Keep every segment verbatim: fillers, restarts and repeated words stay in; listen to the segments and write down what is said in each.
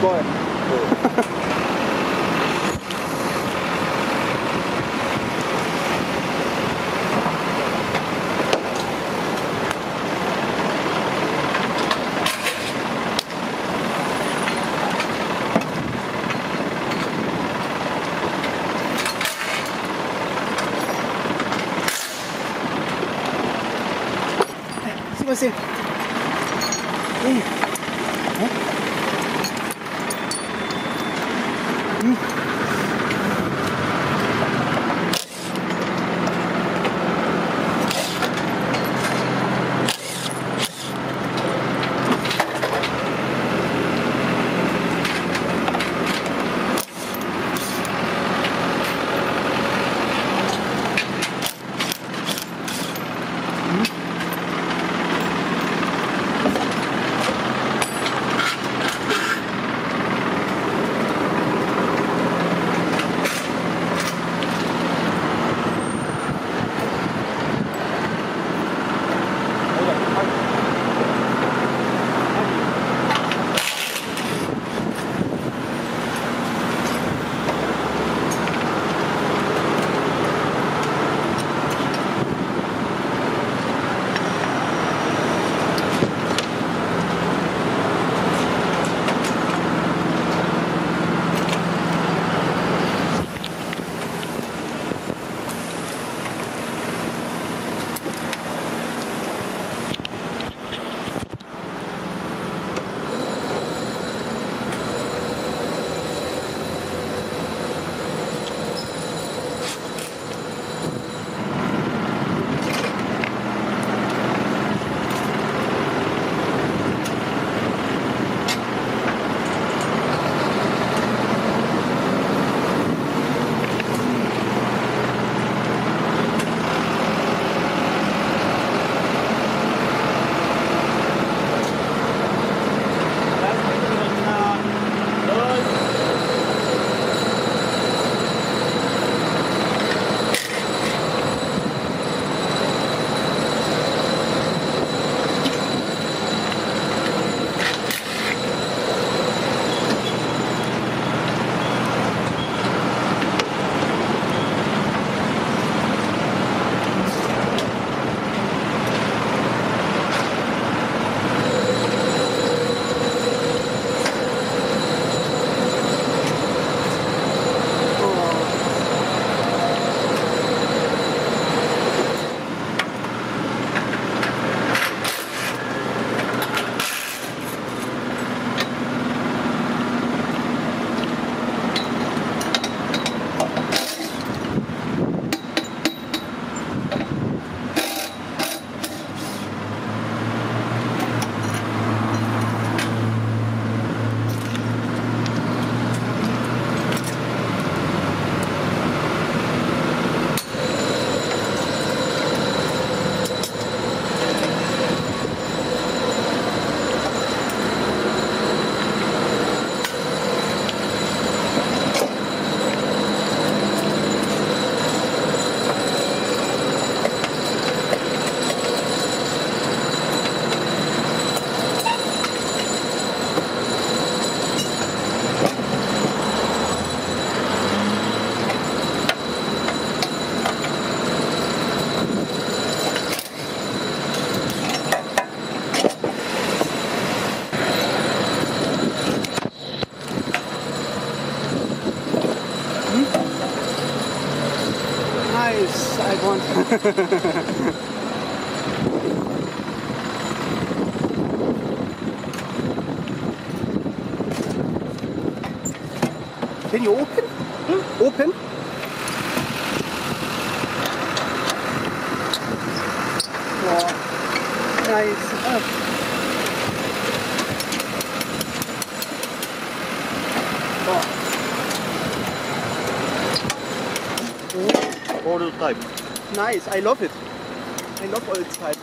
Bäumen. So. Mal sehen. Hey. Ja. Hm. Nice, I won. Can you open? Hmm? Open? Wow. Nice. Oh. Wow. Old type. Nice. I love it. I love old type.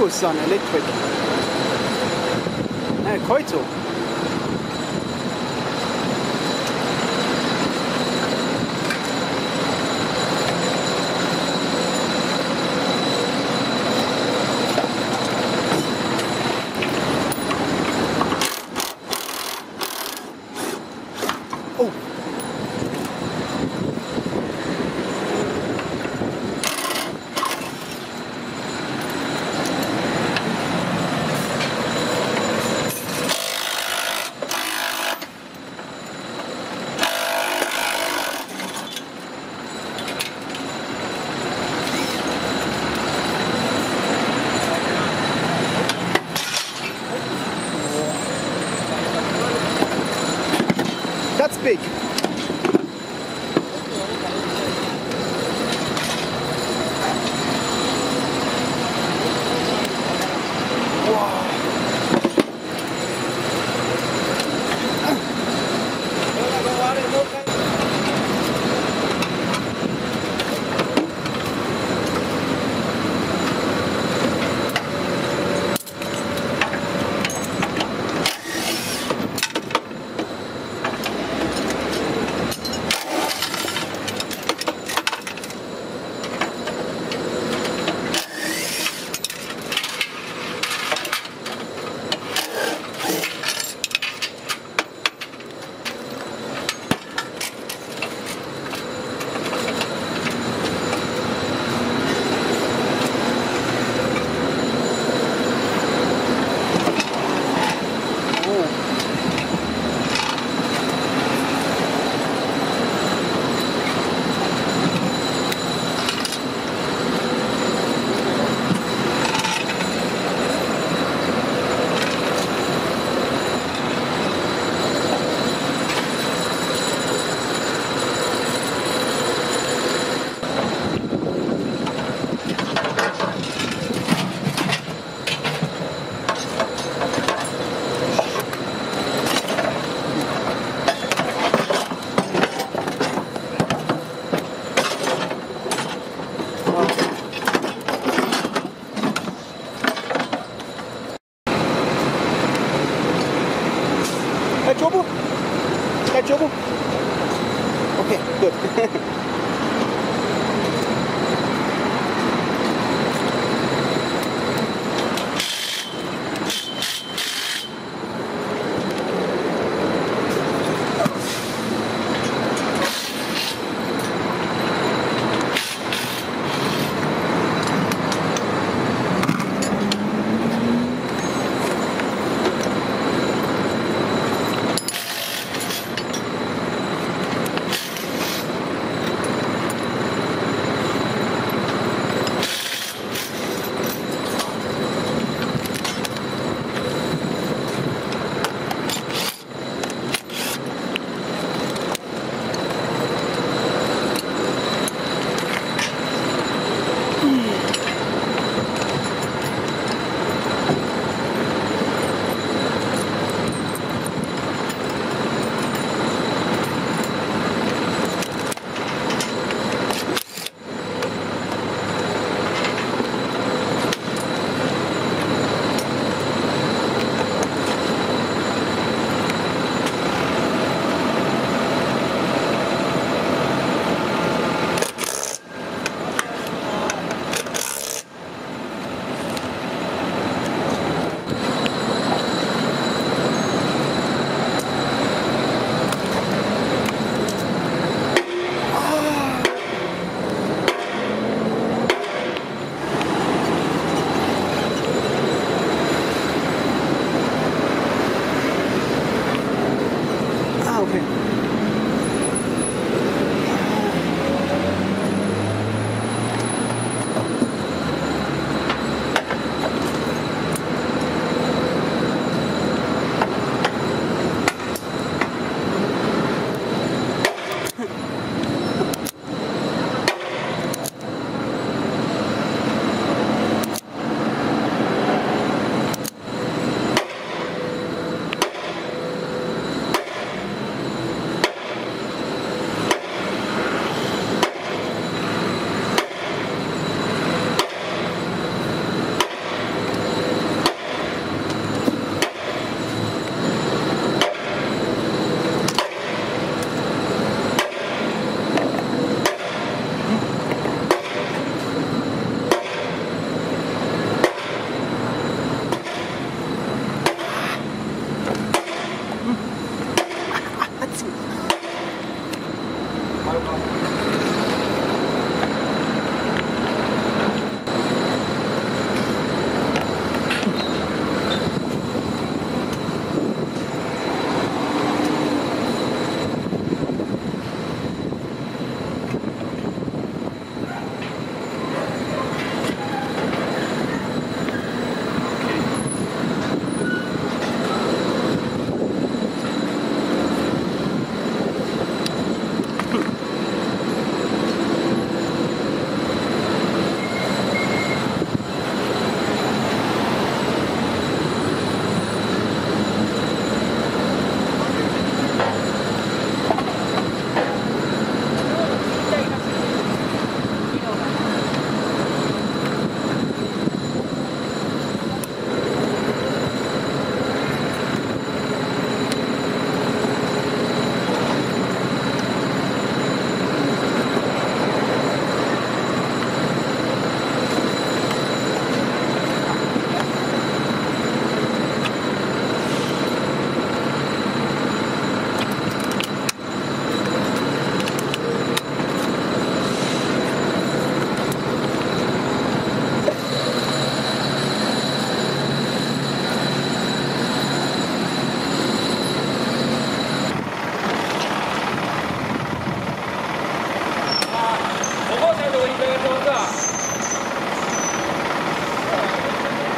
Fuel-Sun Electric. Ah, Koito.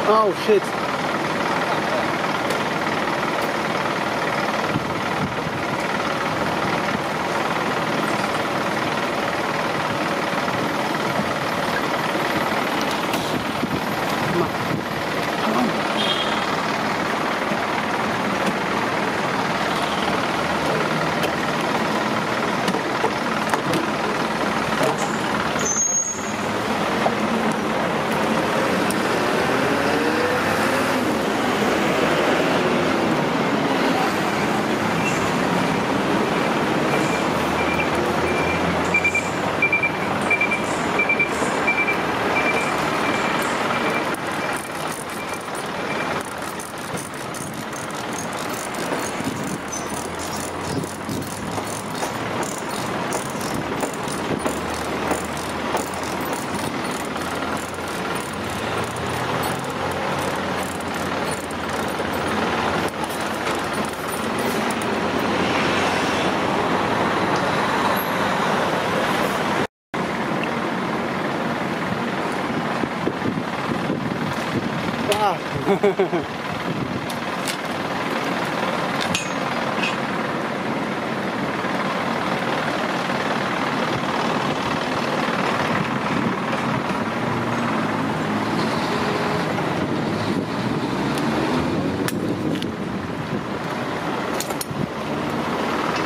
Oh shit.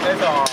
That's all.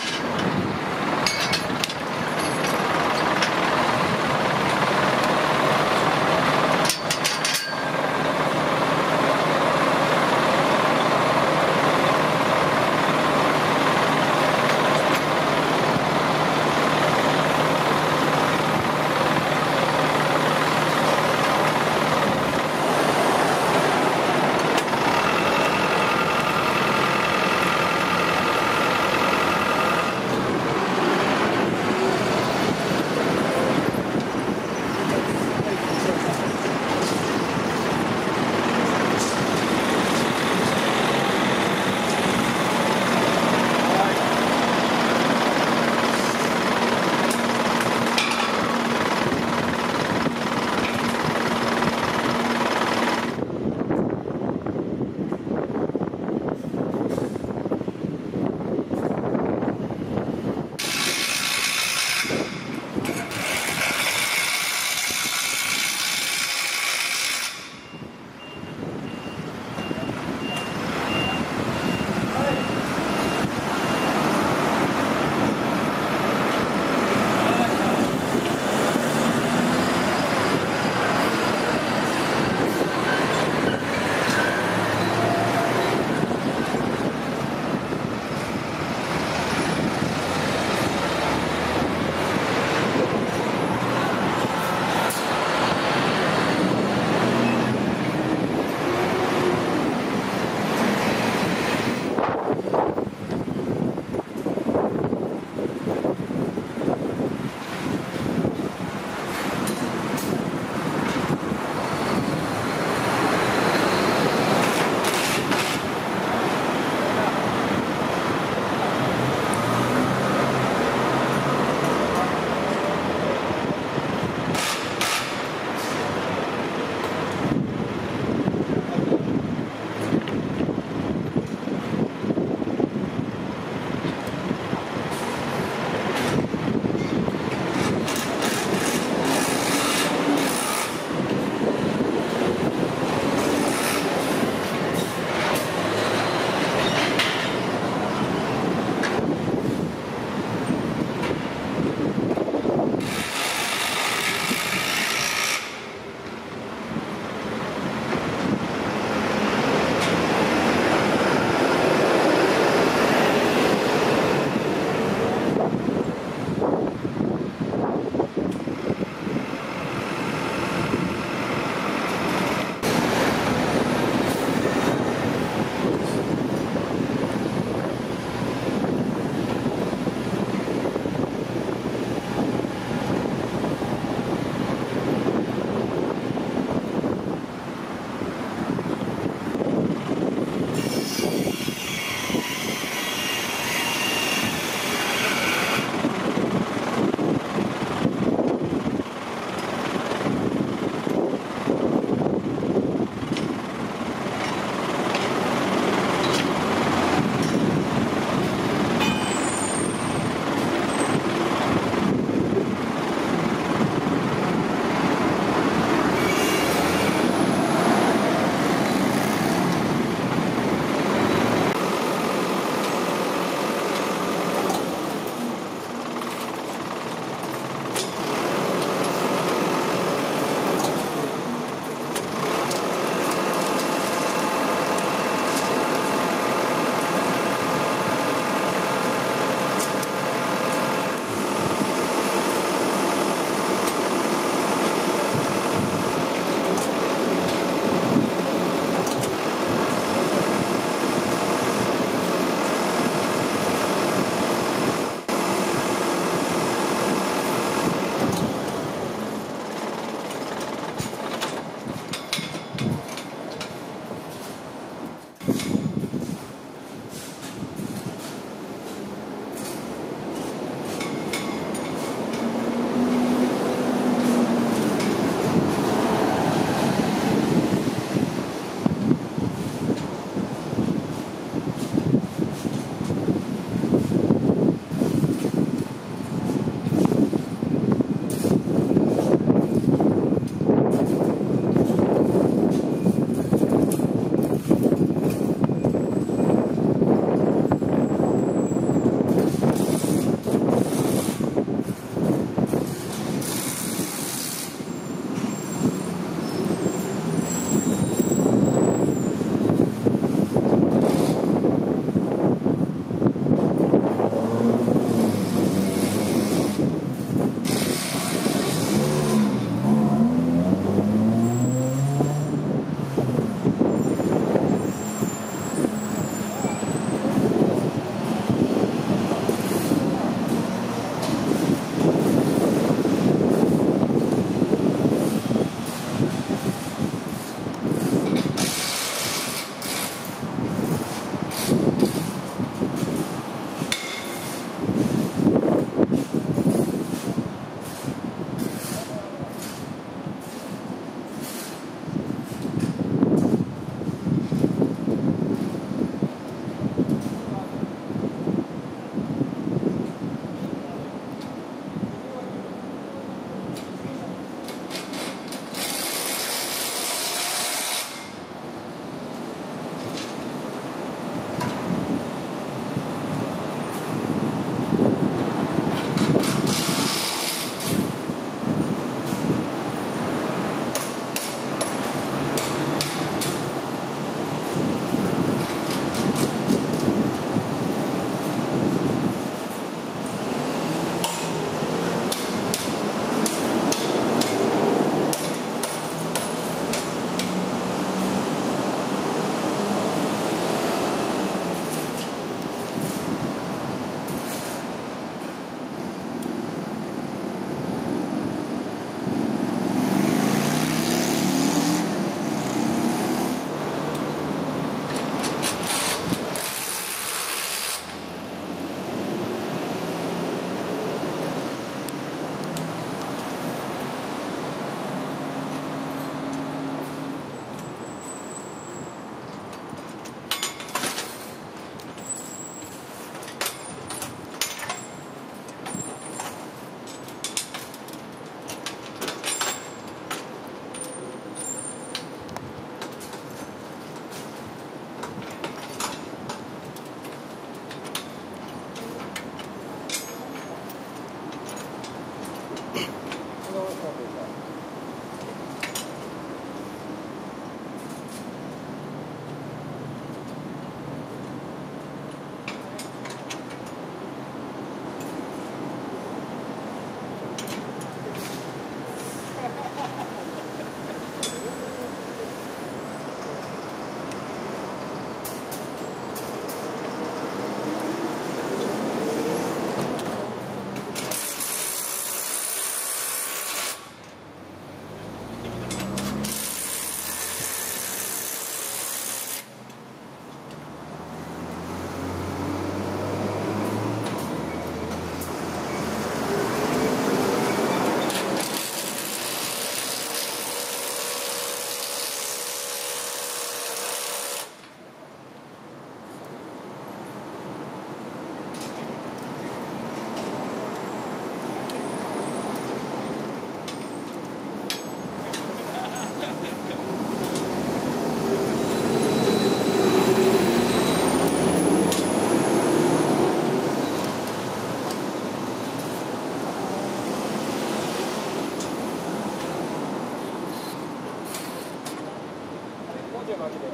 見てるわけだよ。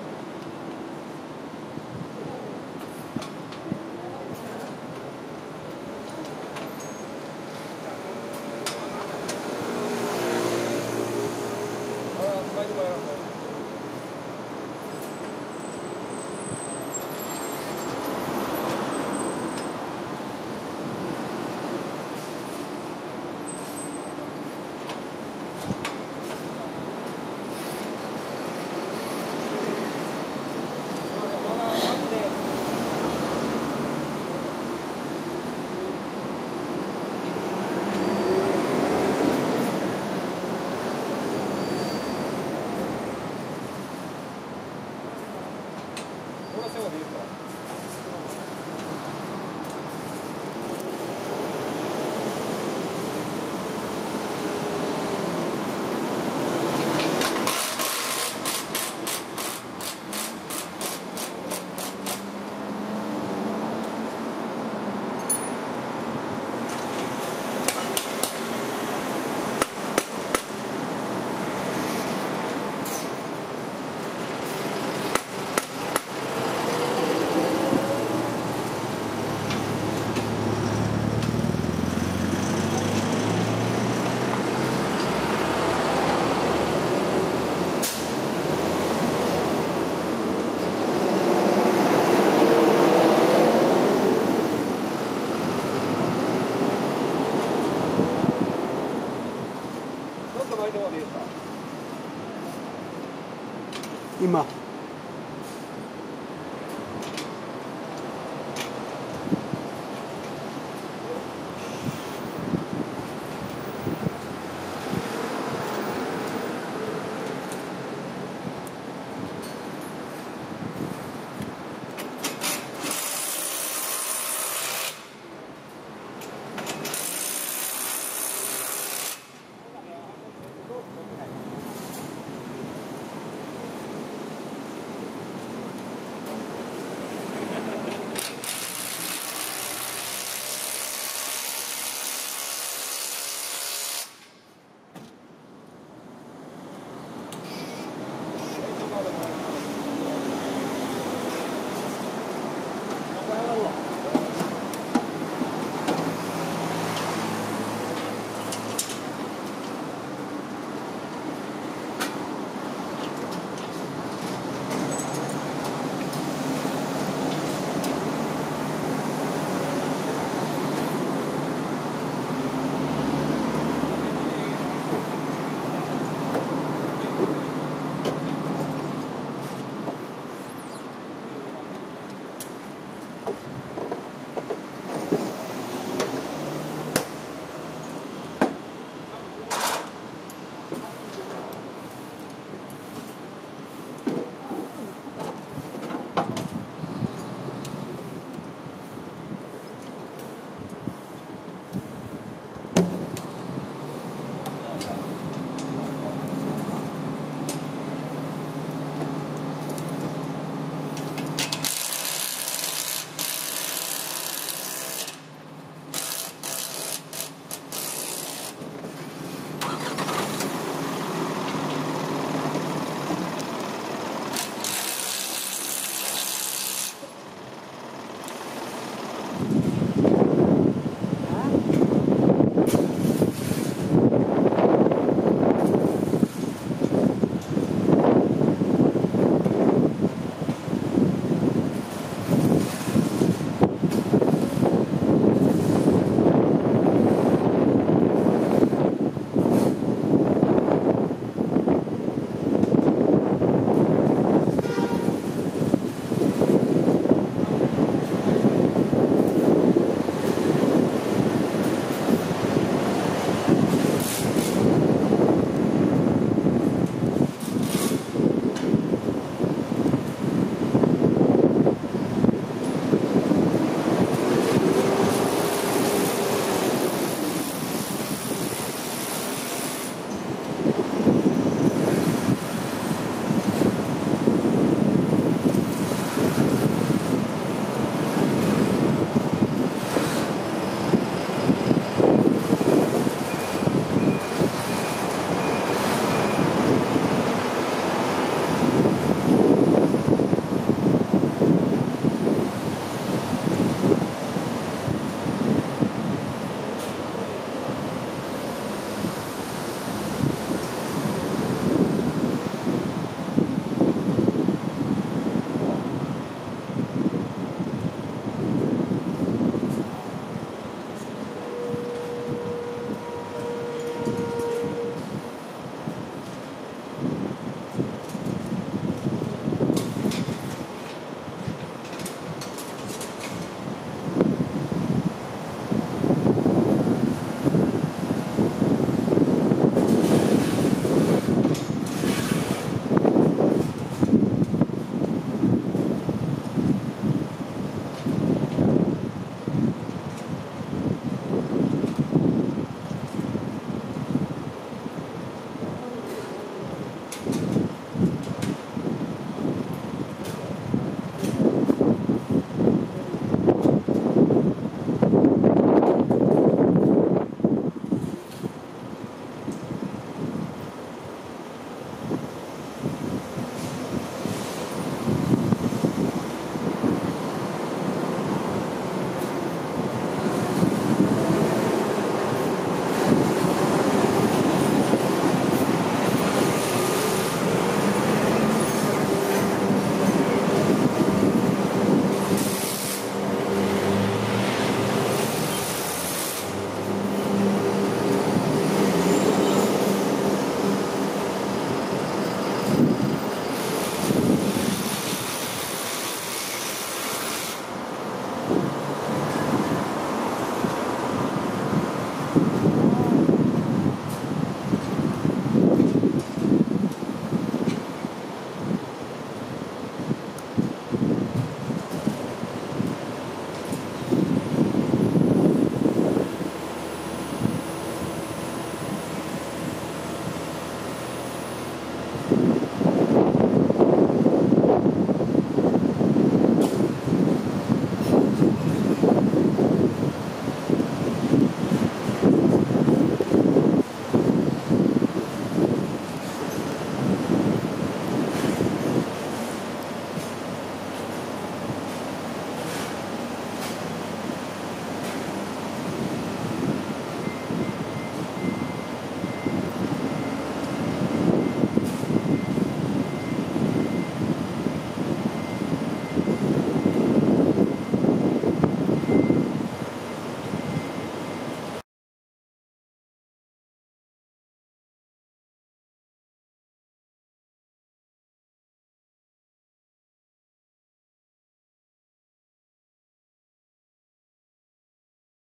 今。